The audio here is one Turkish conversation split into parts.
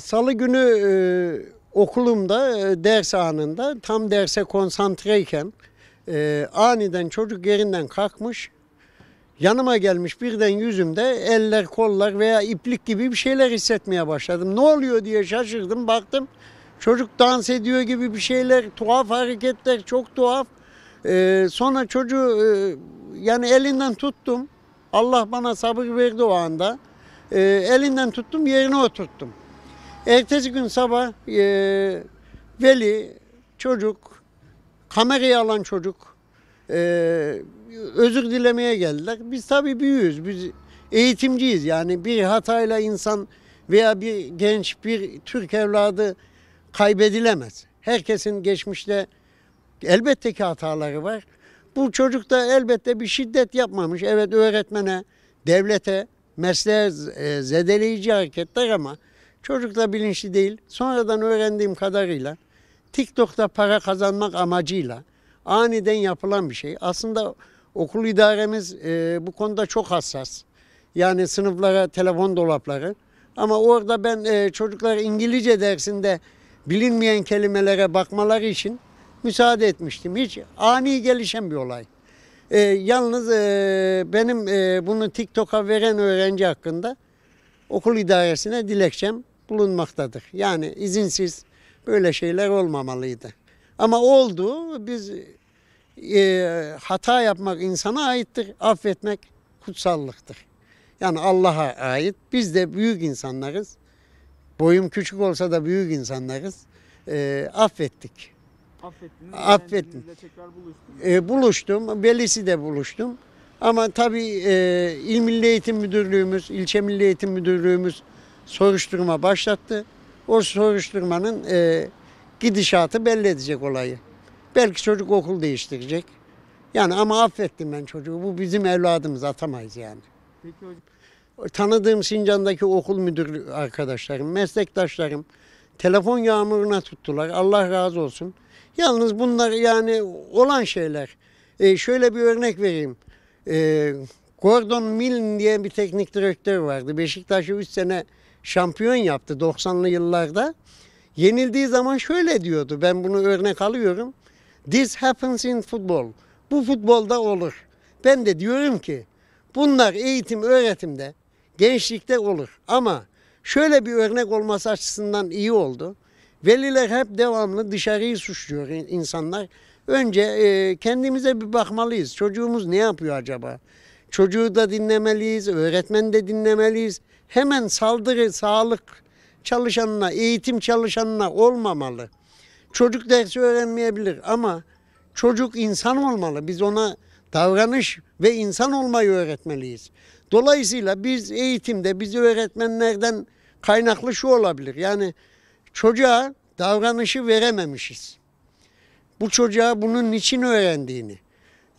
Salı günü okulumda ders anında tam derse konsantreyken aniden çocuk yerinden kalkmış, yanıma gelmiş, birden yüzümde eller, kollar veya iplik gibi bir şeyler hissetmeye başladım. Ne oluyor diye şaşırdım, baktım çocuk dans ediyor gibi bir şeyler, tuhaf hareketler, çok tuhaf. Sonra çocuğu yani elinden tuttum, Allah bana sabır verdi o anda, elinden tuttum, yerine oturttum. Ertesi gün sabah veli, çocuk, kamerayı alan çocuk özür dilemeye geldiler. Biz tabii büyüğüz, biz eğitimciyiz. Yani bir hatayla insan veya bir genç, bir Türk evladı kaybedilemez. Herkesin geçmişte elbette ki hataları var. Bu çocuk da elbette bir şiddet yapmamış. Evet, öğretmene, devlete, mesleğe zedeleyici hareketler ama çocuk da bilinçli değil. Sonradan öğrendiğim kadarıyla TikTok'ta para kazanmak amacıyla aniden yapılan bir şey. Aslında okul idaremiz bu konuda çok hassas. Yani sınıflara telefon dolapları. Ama orada ben çocuklara İngilizce dersinde bilinmeyen kelimelere bakmaları için müsaade etmiştim. Hiç ani gelişen bir olay. Yalnız benim bunu TikTok'a veren öğrenci hakkında okul idaresine dilekçem bulunmaktadır. Yani izinsiz böyle şeyler olmamalıydı. Ama oldu. Biz hata yapmak insana aittir. Affetmek kutsallıktır. Yani Allah'a ait. Biz de büyük insanlarız. Boyum küçük olsa da büyük insanlarız. Affettik. Affettiniz. Affettim. Tekrar buluştum. Buluştum. Velisi de buluştum. Ama tabii İl Milli Eğitim Müdürlüğümüz, İlçe Milli Eğitim Müdürlüğümüz soruşturma başlattı. O soruşturmanın gidişatı belli edecek olayı. Belki çocuk okul değiştirecek. Yani ama affettim ben çocuğu. Bu bizim evladımız, atamayız yani. Peki hocam. Tanıdığım Sincan'daki okul müdür arkadaşlarım, meslektaşlarım telefon yağmuruna tuttular. Allah razı olsun. Yalnız bunlar yani olan şeyler. Şöyle bir örnek vereyim. Gordon Milne diye bir teknik direktör vardı. Beşiktaş'ı 3 sene şampiyon yaptı 90'lı yıllarda. Yenildiği zaman şöyle diyordu, ben bunu örnek alıyorum. This happens in football. Bu futbolda olur. Ben de diyorum ki bunlar eğitim, öğretimde, gençlikte olur. Ama şöyle bir örnek olması açısından iyi oldu. Veliler hep devamlı dışarıyı suçluyor insanlar. Önce kendimize bir bakmalıyız. Çocuğumuz ne yapıyor acaba? Çocuğu da dinlemeliyiz, öğretmeni de dinlemeliyiz. Hemen saldırı sağlık çalışanına, eğitim çalışanına olmamalı. Çocuk dersi öğrenmeyebilir ama çocuk insan olmalı. Biz ona davranış ve insan olmayı öğretmeliyiz. Dolayısıyla biz eğitimde, biz öğretmenlerden kaynaklı şu olabilir. Yani çocuğa davranışı verememişiz. Bu çocuğa bunun niçin öğrendiğini,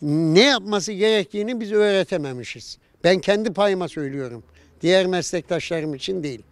ne yapması gerektiğini biz öğretememişiz. Ben kendi payıma söylüyorum. Diğer meslektaşlarım için değil.